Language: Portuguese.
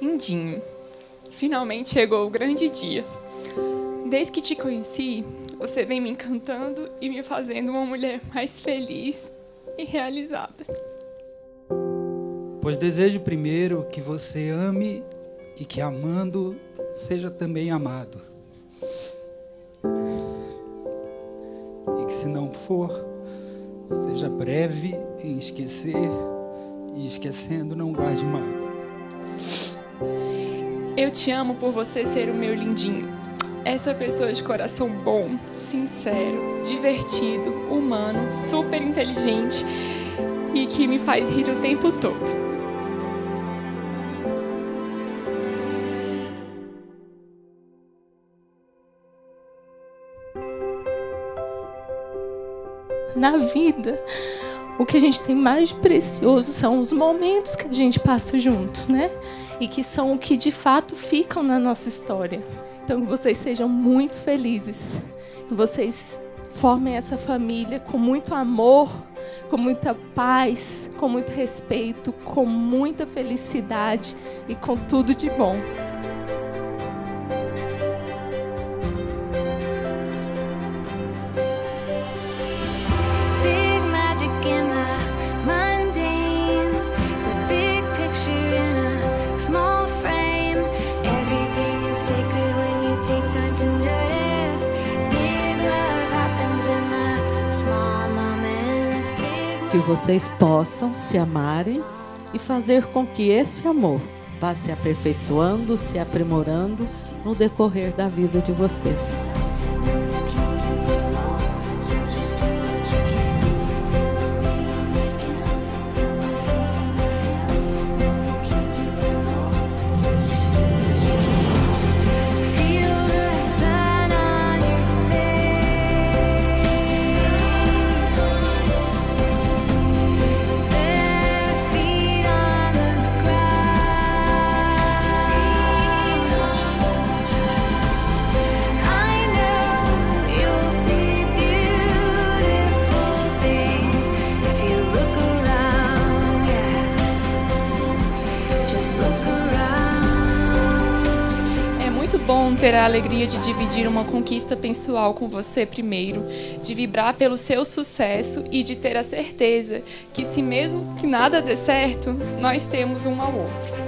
Indinho, finalmente chegou o grande dia. Desde que te conheci, você vem me encantando e me fazendo uma mulher mais feliz e realizada. Pois desejo primeiro que você ame e que, amando, seja também amado. E que, se não for, seja breve em esquecer e, esquecendo, não guarde mágoa. Eu te amo por você ser o meu lindinho. Essa pessoa de coração bom, sincero, divertido, humano, super inteligente e que me faz rir o tempo todo. Na vida, o que a gente tem mais de precioso são os momentos que a gente passa junto, né? E que são o que de fato ficam na nossa história. Então, que vocês sejam muito felizes, que vocês formem essa família com muito amor, com muita paz, com muito respeito, com muita felicidade e com tudo de bom. Que vocês possam se amarem e fazer com que esse amor vá se aperfeiçoando, se aprimorando no decorrer da vida de vocês. É muito bom ter a alegria de dividir uma conquista pessoal com você primeiro, de vibrar pelo seu sucesso e de ter a certeza que, se mesmo que nada dê certo, nós temos um ao outro.